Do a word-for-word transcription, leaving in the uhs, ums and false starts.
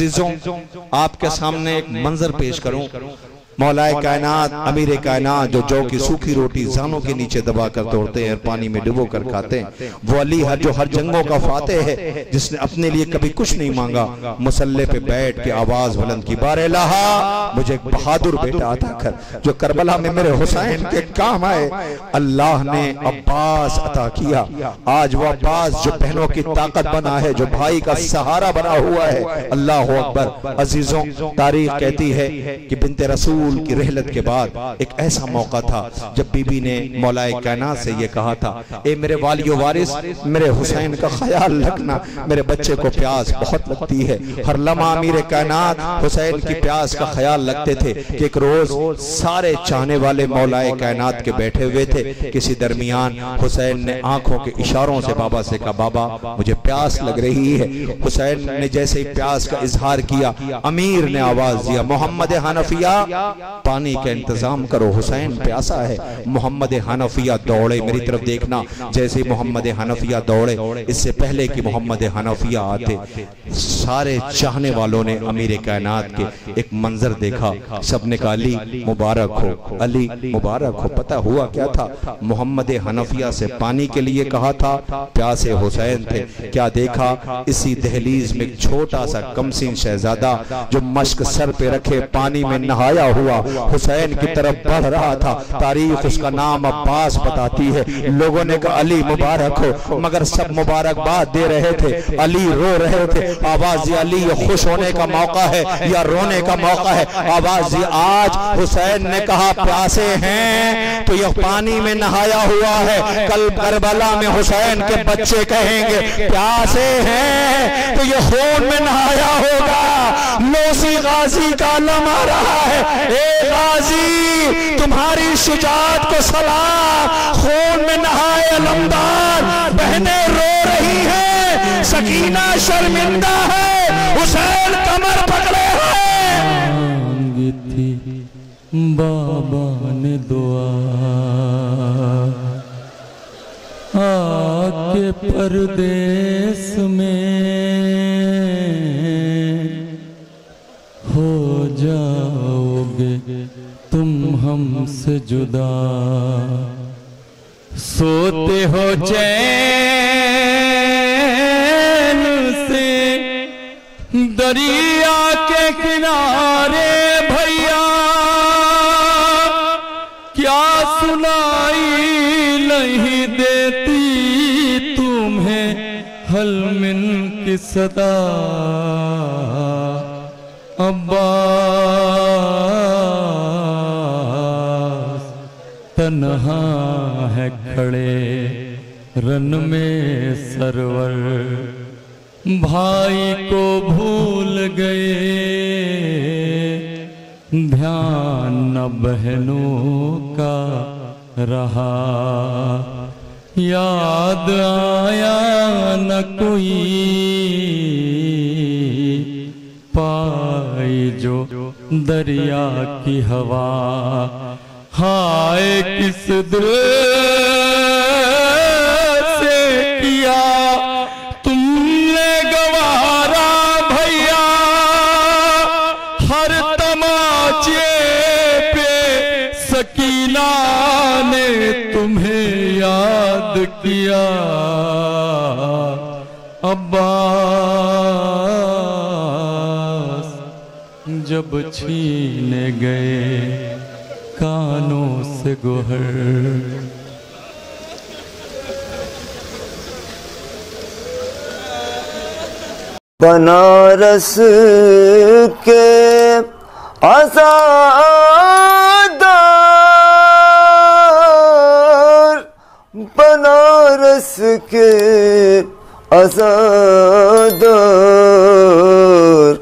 अजीजों, आपके सामने एक मंजर पेश करूं। मौलाए कायनात, अमीरे कायनात, जो जौ की सूखी रोटी जानों के नीचे दबा कर तोड़ते हैं और पानी में डुबो कर खाते हैं, वो अली हर जो हर जंगों का फातेह है, जिसने अपने लिए कभी कुछ नहीं मांगा। मुसल्ले पे बैठ के आवाज बुलंद की, बारे लाहा मुझे एक बहादुर बेटा अता कर, जो करबला में मेरे हुसैन के काम आए। अल्लाह ने अब्बास अता किया। आज वो अब्बास जो बहनों की ताकत बना है, जो भाई का सहारा बना हुआ है। अल्लाह अकबर। अजीजों, तारीख कहती है कि बिनते रसूल की रहलत के बाद एक ऐसा मौका था जब बीबी ने मौलाए कायनात से ये कहा था, ए मेरे वालियो वारिस, मेरे हुसैन का ख्याल रखना, मेरे बच्चे को प्यास बहुत लगती है। हर लम्हा अमीरे कायनात हुसैन की प्यास का ख्याल रखते थे कि एक रोज सारे चाहने वाले मौलाए कायनात के बैठे हुए थे। किसी दरमियान हुसैन ने आंखों के इशारों से बाबा से कहा, बाबा मुझे प्यास लग रही है। हुसैन ने जैसे ही प्यास का इजहार किया, अमीर ने आवाज दिया, मोहम्मद हनफिया पानी का इंतजाम करो, हुसैन प्यासा है। मोहम्मद हनफिया दौड़े, मेरी तरफ देखना। जैसे मोहम्मद हनफिया दौड़े, इससे पहले कि मोहम्मद हनफिया आते, सारे चाहने वालों ने अमीर कायनात के एक मंजर देखा। सबने कहा, अली मुबारक हो, अली मुबारक हो। पता हुआ क्या था? मोहम्मद हनफिया से पानी के लिए कहा था, प्यासे हुसैन थे। क्या देखा? इसी दहलीज में छोटा सा कमसिन शहजादा जो मश्क सर पे रखे पानी में नहाया हुआ हुसैन की तरफ बढ़ रहा था। तारीफ उसका नाम अब्बास बताती है। लोगों ने कहा, अली मुबारक हो, मगर सब मुबारकबाद दे रहे थे, अली रो रहे थे। आवाज ये, अली ये खुश होने का मौका है या रोने का मौका है? आवाज ये, आज हुसैन ने कहा प्यासे हैं तो यह पानी में नहाया हुआ है। कल करबला में हुसैन के बच्चे कहेंगे प्यासे हैं तो यह खून में नहाया होगा। लोसी गाजी का लम्हा रहा है। ए गाजी, तुम्हारी शुजाअत को सलाम। खून में नहाए अलमदार, बहने रो रही हैं, सकीना शर्मिंदा है, हुसैन कमर पकड़े हैं। बाबा ने दुआ आके परदेस में हो जाओगे तुम हमसे जुदा। सोते हो चैन से दरिया के किनारे भैया, क्या सुनाई नहीं देती तुम्हें हलमिन की सदा। अब्बास तन्हा है खड़े रन में सरवर, भाई को भूल गए। ध्यान न बहनों का रहा, याद आया न कोई पाई जो दरिया की हवा। हाय किस दिल से किया तुमने गवारा भैया, हर तमाचे पे सकीना ने तुम्हें याद किया। अब्बास जब छीने गए कानों से गुहर, बनारस के आज़ादार, बनारस के आज़ादार,